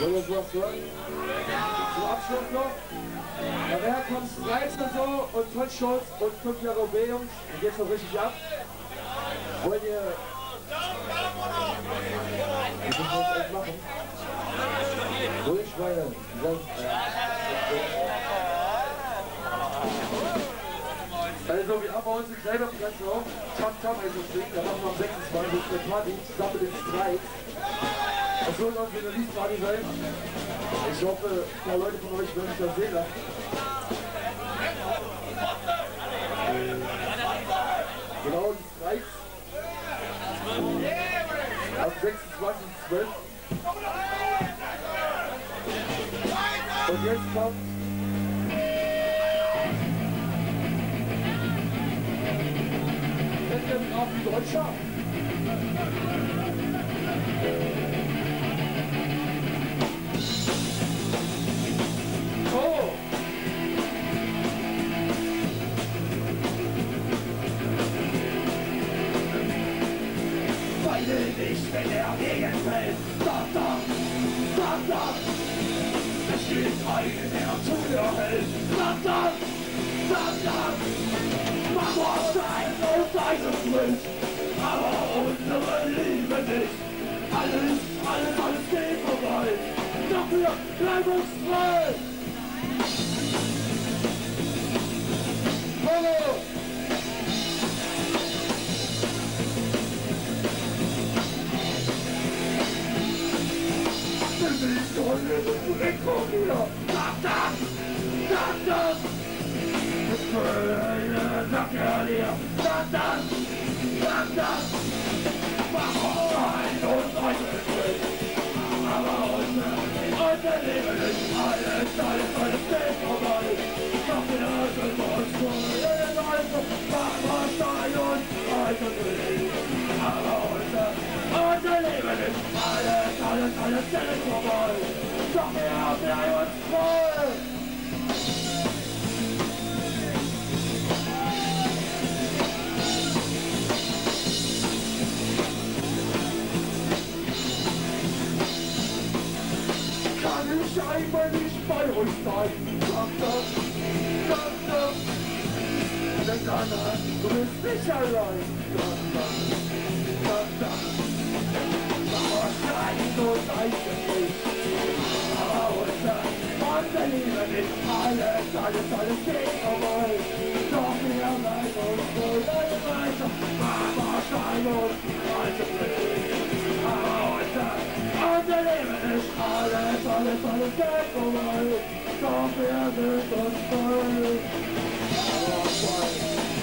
Oder sowas hören? Zum Abschluss noch? Da wäre kommt Strikes und so und Tollschutz und 5 Jahre O.B. Jungs, die geht's noch richtig ab. Wollt ihr... Wir müssen das echt machen. Ruhig, weil... Also wir haben bei uns den Kleiderplatz noch. Top, top, also singen. Da machen wir am 26. eine Party zusammen mit den Strikes. Das soll auch eine Release-Party sein. Ich hoffe, ein paar Leute von euch werden mich dann sehen lassen. Genau, die Strikes. Am 26.12. Und jetzt kommt... auf die Deutscher. Oh! Weil ich bin der Regenfeld. Da, da, da, da. Es steht ein Herr zu der Welt. Da, da, da, da. Man muss sein und seines Mund, aber unsere Liebe nicht. Alles, alles, alles geht vorbei. Dafür bleib uns frei. Hallo! Wir sind die Hunde, du entkommst wieder. Sag das! Sag das! Das sag er dir, sag das, warum ein und heute nicht, aber heute lebe ich alles, alles, alles geht vorbei, doch wir sind uns vorhin, also mach was ein und heute nicht, aber heute lebe ich alles, alles, alles geht vorbei, doch wir bleiben uns frei. Ich einmal nicht bei euch sein, sag das, denn Anna, du bist nicht allein, sag das, aber schreien so leisten nicht, aber unser Liebe nicht, alles geht vorbei, doch wir bleiben uns wohl alle weiter, aber schreien uns leisten nicht, aber unser Leben ist alles geht vorbei, doch wir sind uns frei.